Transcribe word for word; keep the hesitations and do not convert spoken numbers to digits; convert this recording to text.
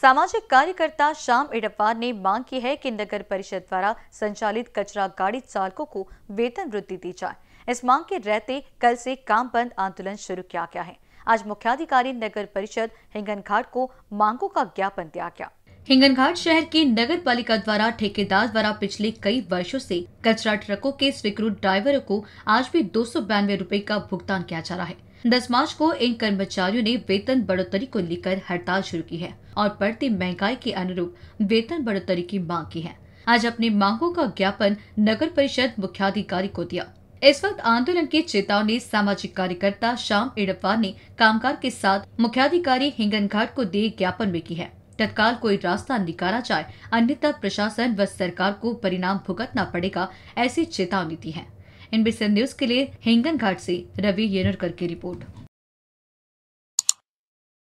सामाजिक कार्यकर्ता श्याम इडपवार ने मांग की है कि नगर परिषद द्वारा संचालित कचरा गाड़ी चालकों को वेतन वृद्धि दी जाए। इस मांग के रहते कल से काम बंद आंदोलन शुरू किया गया है। आज मुख्याधिकारी नगर परिषद हिंगनघाट को मांगों का ज्ञापन दिया गया। हिंगनघाट शहर की नगर पालिका द्वारा ठेकेदार द्वारा पिछले कई वर्षों से कचरा ट्रकों के स्वीकृत ड्राइवरों को आज भी दो सौ बयानवे रूपए का भुगतान किया जा रहा है। दस मार्च को इन कर्मचारियों ने वेतन बढ़ोतरी को लेकर हड़ताल शुरू की है और बढ़ती महंगाई के अनुरूप वेतन बढ़ोतरी की मांग की है। आज अपनी मांगों का ज्ञापन नगर परिषद मुख्याधिकारी को दिया। इस वक्त आंदोलन की चेतावनी सामाजिक कार्यकर्ता श्याम इडपवार ने कामगार के साथ मुख्याधिकारी हिंगनघाट को दिए ज्ञापन में की है। तत्काल कोई रास्ता निकाला जाए, अन्यथा प्रशासन व सरकार को परिणाम भुगतना पड़ेगा, ऐसी चेतावनी दी है। I N B C N news के लिए हिंगनघाट से रवि येनोरकर की रिपोर्ट।